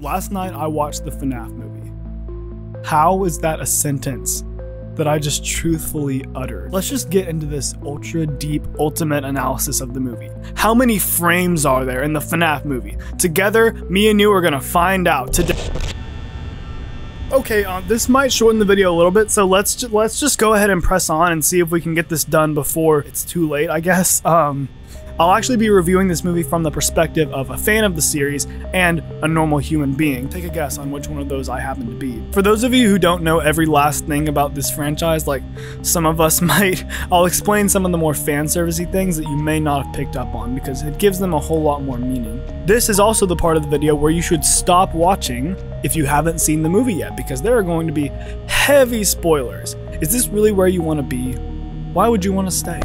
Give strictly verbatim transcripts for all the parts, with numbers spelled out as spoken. Last night I watched the FNAF movie. How is that a sentence that I just truthfully uttered? Let's just get into this ultra deep ultimate analysis of the movie. How many frames are there in the FNAF movie? Together, me and you are gonna find out today. Okay, um, this might shorten the video a little bit, so let's ju let's just go ahead and press on and see if we can get this done before it's too late, I guess. Um, I'll actually be reviewing this movie from the perspective of a fan of the series and a normal human being. Take a guess on which one of those I happen to be. For those of you who don't know every last thing about this franchise, like some of us might, I'll explain some of the more fan service-y things that you may not have picked up on because it gives them a whole lot more meaning. This is also the part of the video where you should stop watching if you haven't seen the movie yet, because there are going to be heavy spoilers. Is this really where you want to be? Why would you want to stay?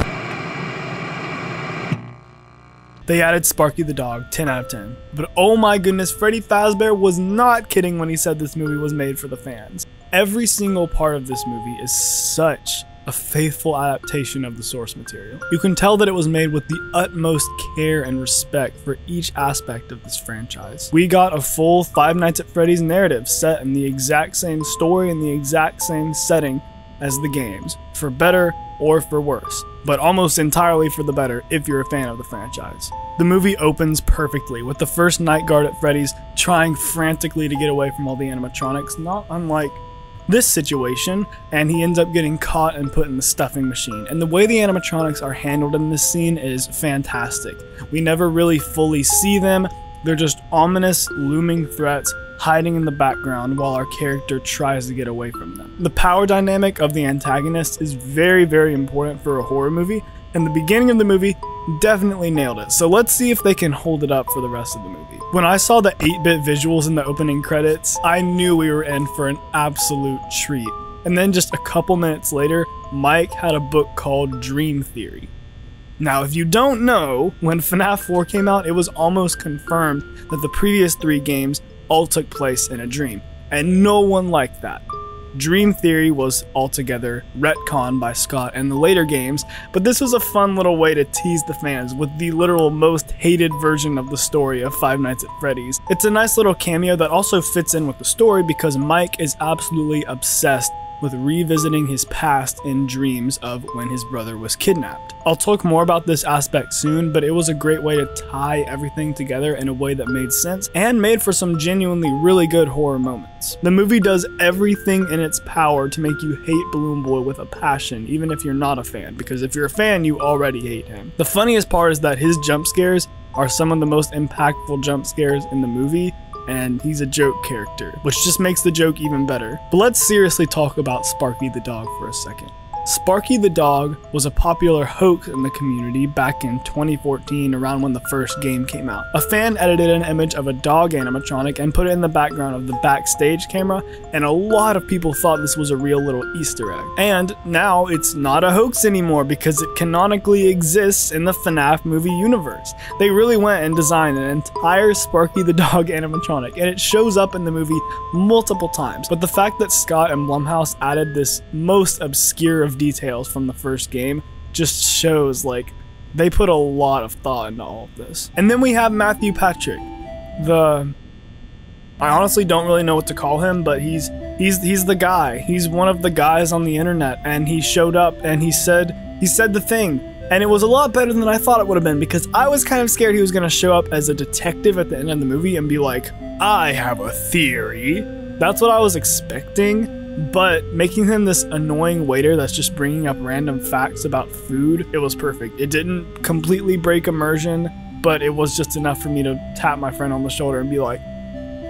They added Sparky the Dog, ten out of ten. But oh my goodness, Freddy Fazbear was not kidding when he said this movie was made for the fans. Every single part of this movie is such a faithful adaptation of the source material. You can tell that it was made with the utmost care and respect for each aspect of this franchise. We got a full Five Nights at Freddy's narrative set in the exact same story and the exact same setting as the games, for better or for worse, but almost entirely for the better if you're a fan of the franchise. The movie opens perfectly with the first night guard at Freddy's trying frantically to get away from all the animatronics, not unlike this situation, and he ends up getting caught and put in the stuffing machine. And the way the animatronics are handled in this scene is fantastic. We never really fully see them. They're just ominous, looming threats hiding in the background while our character tries to get away from them. The power dynamic of the antagonist is very, very important for a horror movie, and the beginning of the movie definitely nailed it. So let's see if they can hold it up for the rest of the movie. When I saw the eight bit visuals in the opening credits, I knew we were in for an absolute treat. And then just a couple minutes later, Mike had a book called Dream Theory. Now, if you don't know, when FNAF four came out, it was almost confirmed that the previous three games all took place in a dream, and no one liked that. Dream Theory was altogether retconned by Scott in the later games, but this was a fun little way to tease the fans with the literal most hated version of the story of Five Nights at Freddy's. It's a nice little cameo that also fits in with the story because Mike is absolutely obsessed with revisiting his past in dreams of when his brother was kidnapped. I'll talk more about this aspect soon, but it was a great way to tie everything together in a way that made sense and made for some genuinely really good horror moments. The movie does everything in its power to make you hate Balloon Boy with a passion, even if you're not a fan, because if you're a fan, you already hate him. The funniest part is that his jump scares are some of the most impactful jump scares in the movie, and he's a joke character, which just makes the joke even better. But let's seriously talk about Sparky the Dog for a second. Sparky the Dog was a popular hoax in the community back in twenty fourteen, around when the first game came out. A fan edited an image of a dog animatronic and put it in the background of the backstage camera, and a lot of people thought this was a real little Easter egg. And now it's not a hoax anymore because it canonically exists in the FNAF movie universe. They really went and designed an entire Sparky the Dog animatronic, and it shows up in the movie multiple times. But the fact that Scott and Blumhouse added this most obscure details from the first game just shows like they put a lot of thought into all of this. And then we have Matthew Patrick, the I honestly don't really know what to call him, but he's he's he's the guy. He's one of the guys on the internet, and he showed up and he said he said the thing, and it was a lot better than I thought it would have been, because I was kind of scared he was going to show up as a detective at the end of the movie and be like, I have a theory. That's what I was expecting. But making him this annoying waiter that's just bringing up random facts about food, it was perfect. It didn't completely break immersion, but it was just enough for me to tap my friend on the shoulder and be like,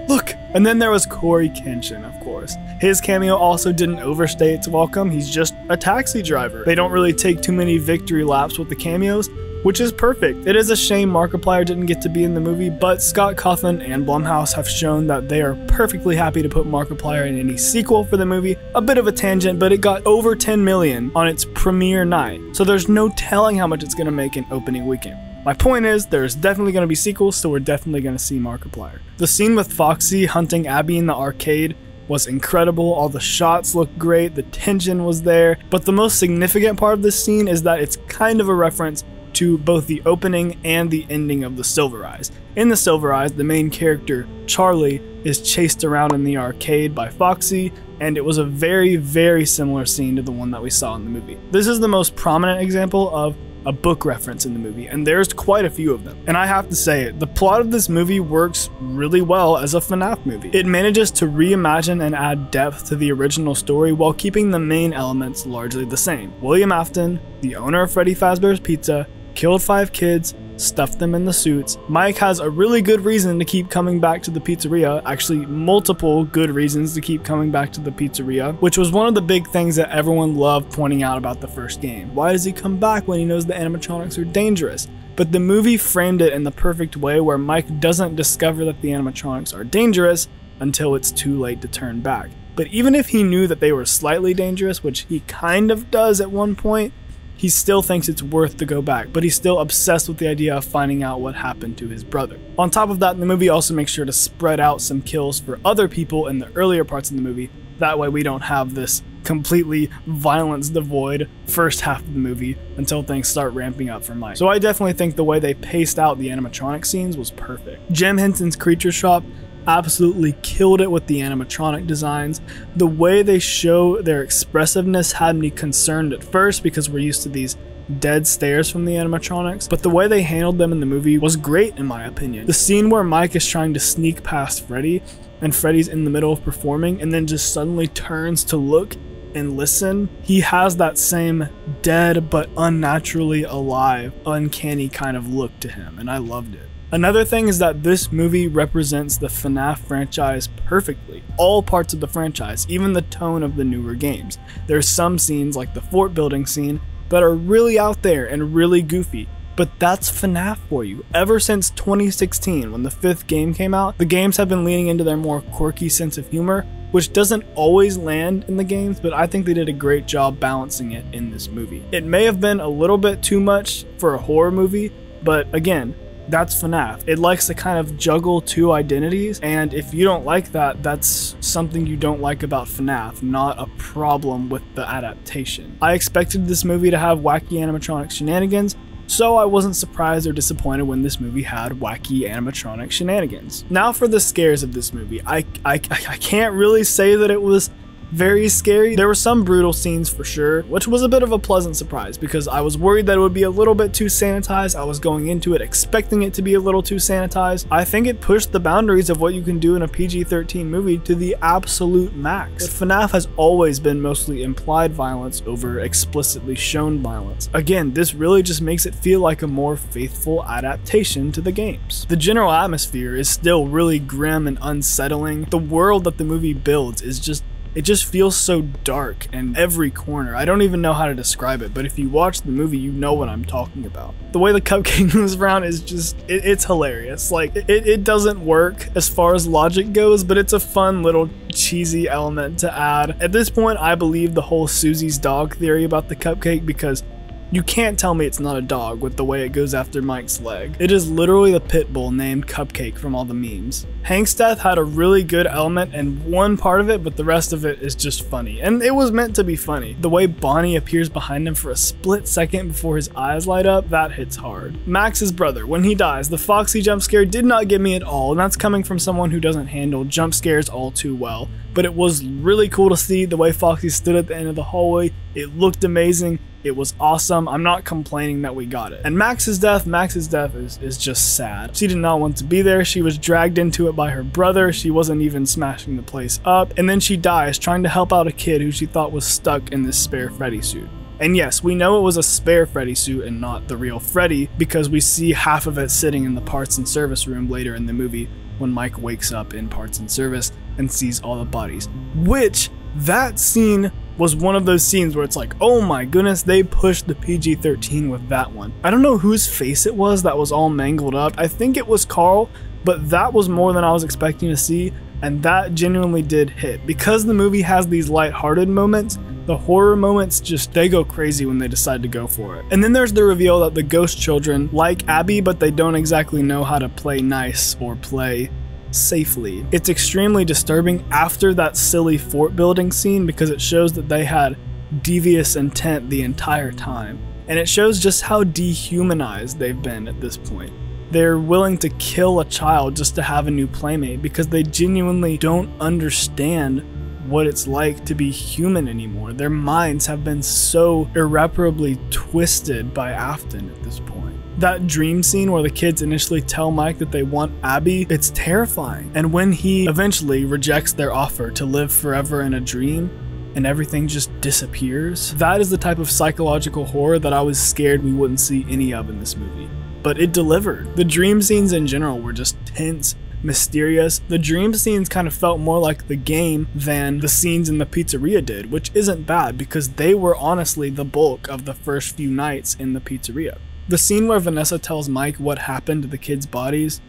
look. And then there was Corey Kenshin, of course. His cameo also didn't overstay its welcome. He's just a taxi driver. They don't really take too many victory laps with the cameos, which is perfect. It is a shame Markiplier didn't get to be in the movie, but Scott Cawthon and Blumhouse have shown that they are perfectly happy to put Markiplier in any sequel for the movie. A bit of a tangent, but it got over ten million on its premiere night, so there's no telling how much it's gonna make in opening weekend. My point is, there's definitely going to be sequels, so we're definitely going to see Markiplier. The scene with Foxy hunting Abby in the arcade was incredible. All the shots looked great, the tension was there, but the most significant part of this scene is that it's kind of a reference to both the opening and the ending of The Silver Eyes. In The Silver Eyes, the main character, Charlie, is chased around in the arcade by Foxy, and it was a very, very similar scene to the one that we saw in the movie. This is the most prominent example of a book reference in the movie, and there's quite a few of them. And I have to say, the plot of this movie works really well as a FNAF movie. It manages to reimagine and add depth to the original story while keeping the main elements largely the same. William Afton, the owner of Freddy Fazbear's Pizza, killed five kids, stuffed them in the suits. Mike has a really good reason to keep coming back to the pizzeria, actually multiple good reasons to keep coming back to the pizzeria, which was one of the big things that everyone loved pointing out about the first game. Why does he come back when he knows the animatronics are dangerous? But the movie framed it in the perfect way where Mike doesn't discover that the animatronics are dangerous until it's too late to turn back. But even if he knew that they were slightly dangerous, which he kind of does at one point, he still thinks it's worth to go back, but he's still obsessed with the idea of finding out what happened to his brother. On top of that, the movie also makes sure to spread out some kills for other people in the earlier parts of the movie. That way we don't have this completely violence-devoid first half of the movie until things start ramping up for Mike. So I definitely think the way they paced out the animatronic scenes was perfect. Jim Henson's Creature Shop absolutely killed it with the animatronic designs. The way they show their expressiveness had me concerned at first because we're used to these dead stares from the animatronics, but the way they handled them in the movie was great in my opinion. The scene where Mike is trying to sneak past Freddy and Freddy's in the middle of performing and then just suddenly turns to look and listen, he has that same dead but unnaturally alive, uncanny kind of look to him, and I loved it. Another thing is that this movie represents the FNAF franchise perfectly. All parts of the franchise, even the tone of the newer games. There's some scenes, like the fort building scene, that are really out there and really goofy. But that's FNAF for you. Ever since twenty sixteen, when the fifth game came out, the games have been leaning into their more quirky sense of humor, which doesn't always land in the games, but I think they did a great job balancing it in this movie. It may have been a little bit too much for a horror movie, but again, that's FNAF. It likes to kind of juggle two identities, and if you don't like that, that's something you don't like about FNAF, not a problem with the adaptation. I expected this movie to have wacky animatronic shenanigans, so I wasn't surprised or disappointed when this movie had wacky animatronic shenanigans. Now for the scares of this movie. I, I, I can't really say that it was very scary. There were some brutal scenes for sure, which was a bit of a pleasant surprise because I was worried that it would be a little bit too sanitized. I was going into it expecting it to be a little too sanitized. I think it pushed the boundaries of what you can do in a P G thirteen movie to the absolute max. FNAF has always been mostly implied violence over explicitly shown violence. Again, this really just makes it feel like a more faithful adaptation to the games. The general atmosphere is still really grim and unsettling. The world that the movie builds is just It just feels so dark in every corner. I don't even know how to describe it, but if you watch the movie, you know what I'm talking about. The way the cupcake moves around is just, it, it's hilarious. Like, it, it doesn't work as far as logic goes, but it's a fun little cheesy element to add. At this point, I believe the whole Susie's dog theory about the cupcake because you can't tell me it's not a dog with the way it goes after Mike's leg. It is literally the pit bull named Cupcake from all the memes. Hank's death had a really good element in one part of it, but the rest of it is just funny. And it was meant to be funny. The way Bonnie appears behind him for a split second before his eyes light up, that hits hard. Max's brother, when he dies, the Foxy jump scare did not get me at all, and that's coming from someone who doesn't handle jump scares all too well. But it was really cool to see the way Foxy stood at the end of the hallway. It looked amazing. It was awesome. I'm not complaining that we got it. And Max's death, Max's death is, is just sad. She did not want to be there. She was dragged into it by her brother. She wasn't even smashing the place up. And then she dies trying to help out a kid who she thought was stuck in this spare Freddy suit. And yes, we know it was a spare Freddy suit and not the real Freddy because we see half of it sitting in the parts and service room later in the movie when Mike wakes up in parts and service and sees all the bodies, which that scene was one of those scenes where it's like, oh my goodness, they pushed the P G thirteen with that one. I don't know whose face it was that was all mangled up. I think it was Carl, but that was more than I was expecting to see, and that genuinely did hit. Because the movie has these lighthearted moments, the horror moments just, they go crazy when they decide to go for it. And then there's the reveal that the ghost children like Abby, but they don't exactly know how to play nice or play safely. It's extremely disturbing after that silly fort building scene because it shows that they had devious intent the entire time. and it shows just how dehumanized they've been at this point. They're willing to kill a child just to have a new playmate because they genuinely don't understand what it's like to be human anymore. Their minds have been so irreparably twisted by Afton at this point. That dream scene where the kids initially tell Mike that they want Abby, it's terrifying. And when he eventually rejects their offer to live forever in a dream, and everything just disappears, that is the type of psychological horror that I was scared we wouldn't see any of in this movie. But it delivered. The dream scenes in general were just tense, mysterious. The dream scenes kind of felt more like the game than the scenes in the pizzeria did, which isn't bad because they were honestly the bulk of the first few nights in the pizzeria. The scene where Vanessa tells Mike what happened to the kids' bodies,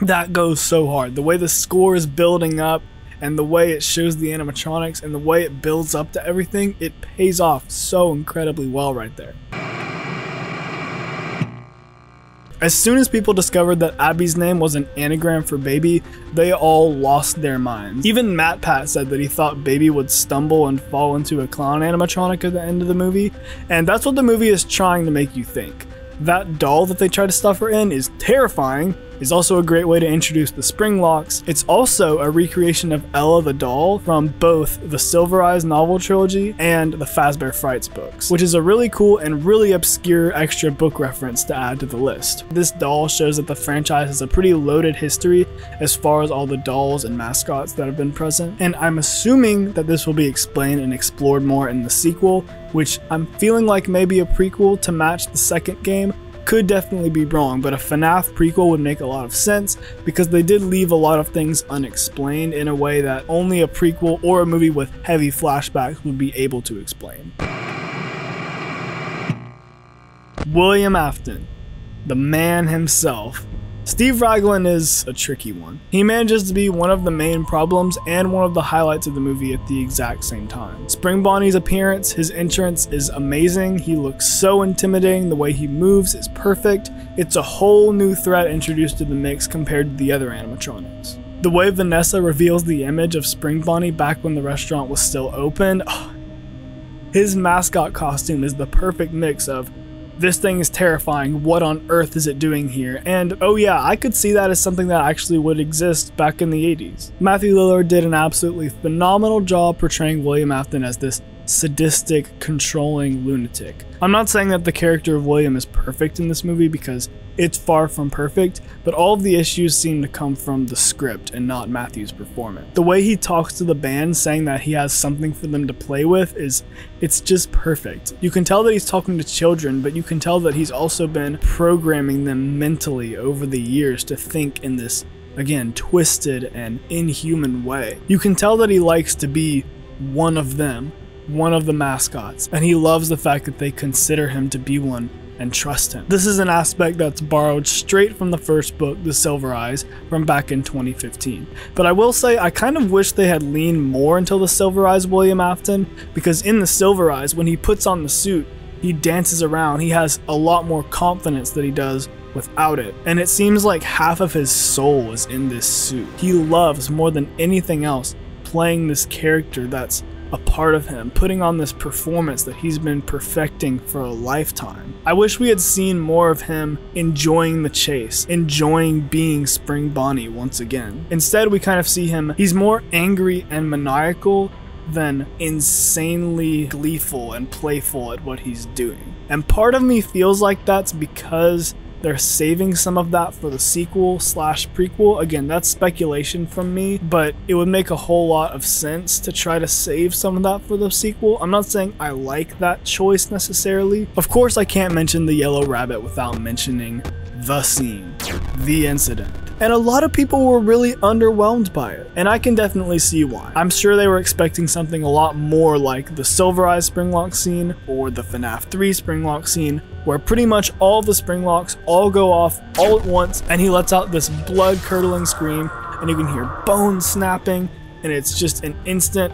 that goes so hard. The way the score is building up and the way it shows the animatronics and the way it builds up to everything, it pays off so incredibly well right there. As soon as people discovered that Abby's name was an anagram for Baby, they all lost their minds. Even Matt Pat said that he thought Baby would stumble and fall into a clown animatronic at the end of the movie, and that's what the movie is trying to make you think. That doll that they try to stuff her in is terrifying, is also a great way to introduce the spring locks. It's also a recreation of Ella the doll from both the Silver Eyes novel trilogy and the Fazbear Frights books, which is a really cool and really obscure extra book reference to add to the list. This doll shows that the franchise has a pretty loaded history as far as all the dolls and mascots that have been present, and I'm assuming that this will be explained and explored more in the sequel, which I'm feeling like maybe a prequel to match the second game. Could definitely be wrong, but a FNAF prequel would make a lot of sense because they did leave a lot of things unexplained in a way that only a prequel or a movie with heavy flashbacks would be able to explain. William Afton, the man himself. Steve Raglan is a tricky one. He manages to be one of the main problems and one of the highlights of the movie at the exact same time. Spring Bonnie's appearance, his entrance is amazing. He looks so intimidating. The way he moves is perfect. It's a whole new threat introduced to the mix compared to the other animatronics. The way Vanessa reveals the image of Spring Bonnie back when the restaurant was still open. Oh, his mascot costume is the perfect mix of this thing is terrifying, what on earth is it doing here? And oh yeah, I could see that as something that actually would exist back in the eighties. Matthew Lillard did an absolutely phenomenal job portraying William Afton as this sadistic, controlling lunatic. I'm not saying that the character of William is perfect in this movie because it's far from perfect, but all of the issues seem to come from the script and not Matthew's performance. The way he talks to the band saying that he has something for them to play with is, it's just perfect. You can tell that he's talking to children, but you can tell that he's also been programming them mentally over the years to think in this, again, twisted and inhuman way. You can tell that he likes to be one of them, one of the mascots, and he loves the fact that they consider him to be one and trust him. This is an aspect that's borrowed straight from the first book, The Silver Eyes, from back in twenty fifteen. But I will say, I kind of wish they had leaned more into the Silver Eyes William Afton, because in the Silver Eyes, when he puts on the suit, he dances around, he has a lot more confidence than he does without it, and it seems like half of his soul is in this suit. He loves, more than anything else, playing this character that's a part of him, putting on this performance that he's been perfecting for a lifetime. I wish we had seen more of him enjoying the chase, enjoying being Spring Bonnie once again. Instead, we kind of see him, he's more angry and maniacal than insanely gleeful and playful at what he's doing. And part of me feels like that's because they're saving some of that for the sequel slash prequel. Again, that's speculation from me, but it would make a whole lot of sense to try to save some of that for the sequel. I'm not saying I like that choice necessarily. Of course, I can't mention the yellow rabbit without mentioning the scene, the incident. And a lot of people were really underwhelmed by it, and I can definitely see why. I'm sure they were expecting something a lot more like the Silver Eyes Springlock scene or the FNAF three Springlock scene, where pretty much all the Springlocks all go off all at once, and he lets out this blood-curdling scream, and you can hear bones snapping, and it's just an instant,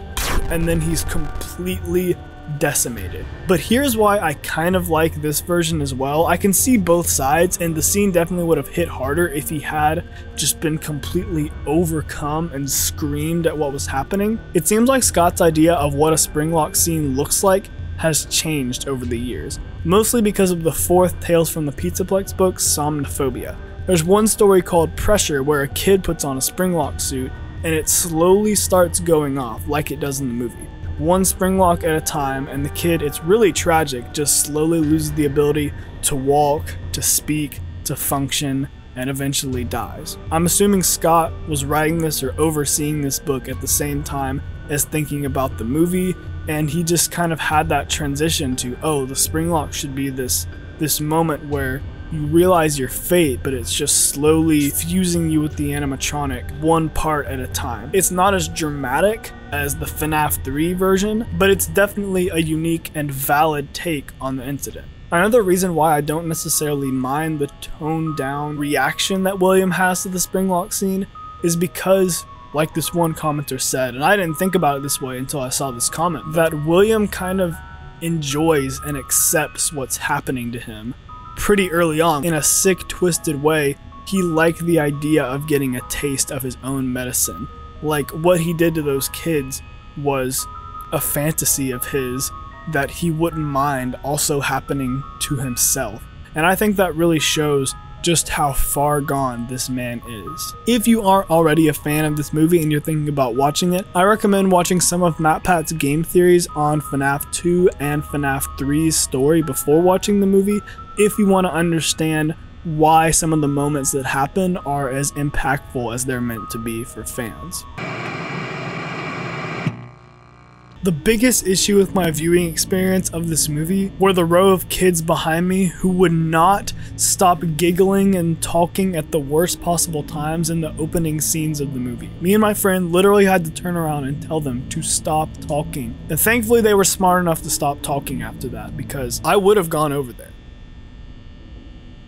and then he's completely decimated. But here's why I kind of like this version as well. I can see both sides, and the scene definitely would have hit harder if he had just been completely overcome and screamed at what was happening. It seems like Scott's idea of what a Springlock scene looks like has changed over the years, mostly because of the fourth Tales from the Pizzaplex book, Somnophobia. There's one story called Pressure where a kid puts on a springlock suit and it slowly starts going off like it does in the movie. One springlock at a time, and the kid, it's really tragic, just slowly loses the ability to walk, to speak, to function, and eventually dies. I'm assuming Scott was writing this or overseeing this book at the same time as thinking about the movie, and he just kind of had that transition to, oh, the springlock should be this this moment where you realize your fate, but it's just slowly fusing you with the animatronic one part at a time. It's not as dramatic as the FNAF three version, but it's definitely a unique and valid take on the incident. Another reason why I don't necessarily mind the toned down reaction that William has to the springlock scene is because, like this one commenter said, and I didn't think about it this way until I saw this comment, that William kind of enjoys and accepts what's happening to him pretty early on. In a sick, twisted way, he liked the idea of getting a taste of his own medicine. Like, what he did to those kids was a fantasy of his that he wouldn't mind also happening to himself. And I think that really shows just how far gone this man is. If you aren't already a fan of this movie and you're thinking about watching it, I recommend watching some of MatPat's game theories on FNAF two and FNAF three's story before watching the movie if you want to understand why some of the moments that happen are as impactful as they're meant to be for fans. The biggest issue with my viewing experience of this movie were the row of kids behind me who would not stop giggling and talking at the worst possible times in the opening scenes of the movie. Me and my friend literally had to turn around and tell them to stop talking. And thankfully they were smart enough to stop talking after that, because I would have gone over there.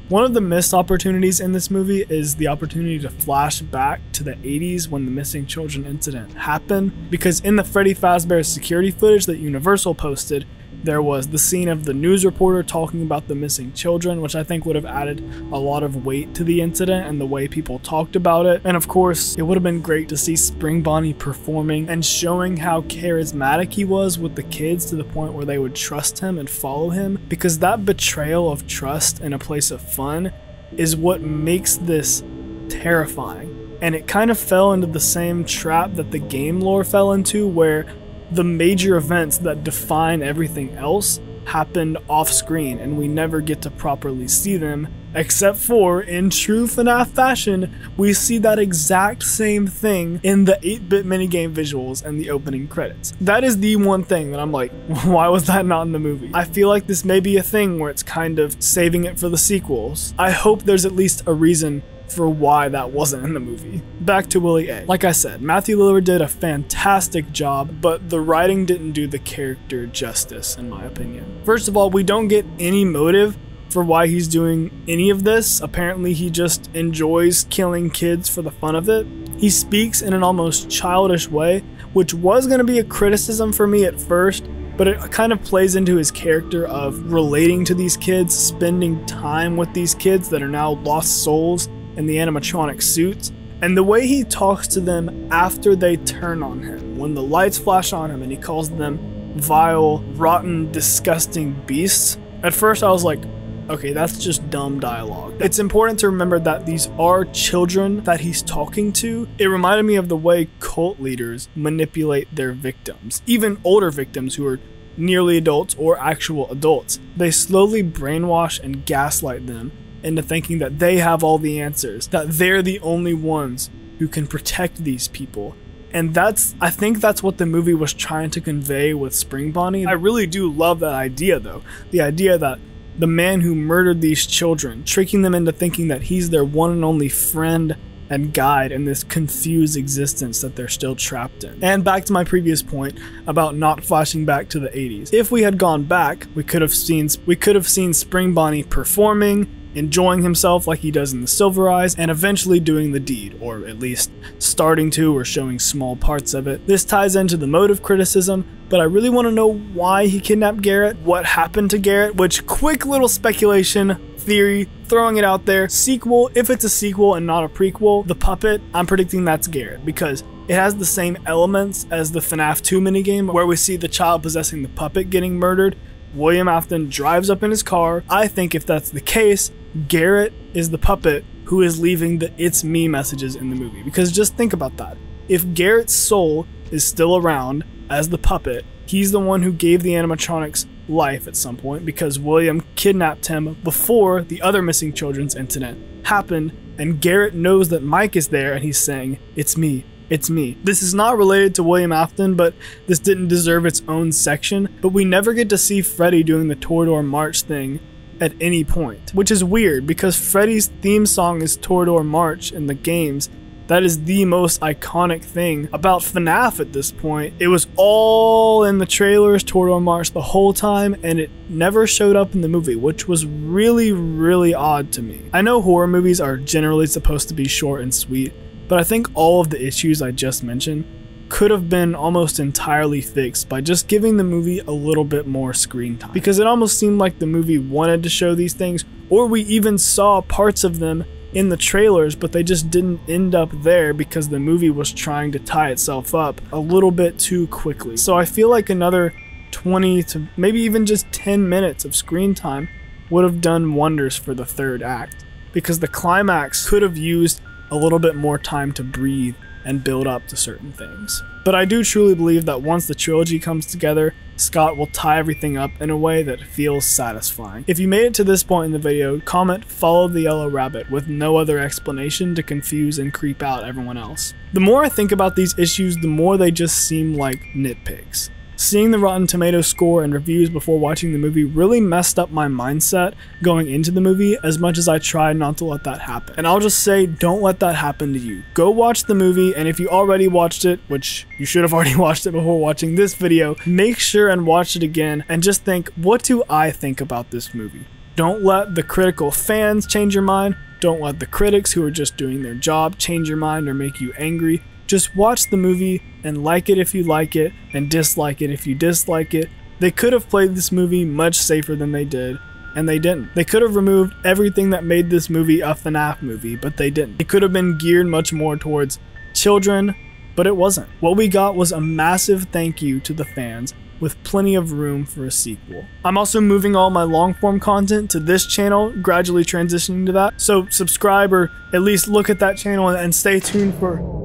One of the missed opportunities in this movie is the opportunity to flash back to the eighties when the missing children incident happened, because in the Freddy Fazbear's security footage that Universal posted, there was the scene of the news reporter talking about the missing children, which I think would have added a lot of weight to the incident and the way people talked about it. And of course, it would have been great to see Spring Bonnie performing and showing how charismatic he was with the kids to the point where they would trust him and follow him, because that betrayal of trust in a place of fun is what makes this terrifying. And it kind of fell into the same trap that the game lore fell into, where the major events that define everything else happened off screen and we never get to properly see them, except for, in true FNAF fashion, we see that exact same thing in the eight bit minigame visuals and the opening credits. That is the one thing that I'm like, why was that not in the movie? I feel like this may be a thing where it's kind of saving it for the sequels. I hope there's at least a reason for why that wasn't in the movie. Back to Willie A. Like I said, Matthew Lillard did a fantastic job, but the writing didn't do the character justice, in my opinion. First of all, we don't get any motive for why he's doing any of this. Apparently, he just enjoys killing kids for the fun of it. He speaks in an almost childish way, which was going to be a criticism for me at first, but it kind of plays into his character of relating to these kids, spending time with these kids that are now lost souls in the animatronic suits, and the way he talks to them after they turn on him, when the lights flash on him and he calls them vile, rotten, disgusting beasts. At first I was like, okay, that's just dumb dialogue. It's important to remember that these are children that he's talking to. It reminded me of the way cult leaders manipulate their victims, even older victims who are nearly adults or actual adults. They slowly brainwash and gaslight them into thinking that they have all the answers, that they're the only ones who can protect these people. And that's, I think that's what the movie was trying to convey with Spring Bonnie. I really do love that idea though. The idea that the man who murdered these children, tricking them into thinking that he's their one and only friend and guide in this confused existence that they're still trapped in. And back to my previous point about not flashing back to the eighties. If we had gone back, we could have seen, we could have seen Spring Bonnie performing, enjoying himself like he does in The Silver Eyes, and eventually doing the deed, or at least starting to or showing small parts of it. This ties into the motive criticism, but I really want to know why he kidnapped Garrett, what happened to Garrett, which, quick little speculation, theory, throwing it out there, sequel, if it's a sequel and not a prequel, the puppet, I'm predicting that's Garrett, because It has the same elements as the FNAF two minigame, where we see the child possessing the puppet getting murdered. William Afton drives up in his car. I think if that's the case, Garrett is the puppet who is leaving the "it's me" messages in the movie. Because just think about that. If Garrett's soul is still around as the puppet, he's the one who gave the animatronics life at some point, because William kidnapped him before the other missing children's incident happened, and Garrett knows that Mike is there and he's saying, "It's me, it's me." This is not related to William Afton, but this didn't deserve its own section, but we never get to see Freddy doing the Toreador March thing at any point, which is weird because Freddy's theme song is Toreador March in the games. That is the most iconic thing about FNAF at this point. It was all in the trailers, Toreador March the whole time, and it never showed up in the movie, which was really, really odd to me. I know horror movies are generally supposed to be short and sweet, but I think all of the issues I just mentioned could have been almost entirely fixed by just giving the movie a little bit more screen time, because it almost seemed like the movie wanted to show these things, or we even saw parts of them in the trailers, but they just didn't end up there because the movie was trying to tie itself up a little bit too quickly. So I feel like another twenty to maybe even just ten minutes of screen time would have done wonders for the third act, because the climax could have used a little bit more time to breathe and build up to certain things. But I do truly believe that once the trilogy comes together, Scott will tie everything up in a way that feels satisfying. If you made it to this point in the video, comment "follow the yellow rabbit" with no other explanation to confuse and creep out everyone else. The more I think about these issues, the more they just seem like nitpicks. Seeing the Rotten Tomatoes score and reviews before watching the movie really messed up my mindset going into the movie, as much as I tried not to let that happen. And I'll just say, don't let that happen to you. Go watch the movie, and if you already watched it, which you should have already watched it before watching this video, make sure and watch it again and just think, what do I think about this movie? Don't let the critical fans change your mind. Don't let the critics who are just doing their job change your mind or make you angry. Just watch the movie and like it if you like it, and dislike it if you dislike it. They could have played this movie much safer than they did, and they didn't. They could have removed everything that made this movie a FNAF movie, but they didn't. It could have been geared much more towards children, but it wasn't. What we got was a massive thank you to the fans, with plenty of room for a sequel. I'm also moving all my long-form content to this channel, gradually transitioning to that, so subscribe or at least look at that channel and stay tuned for...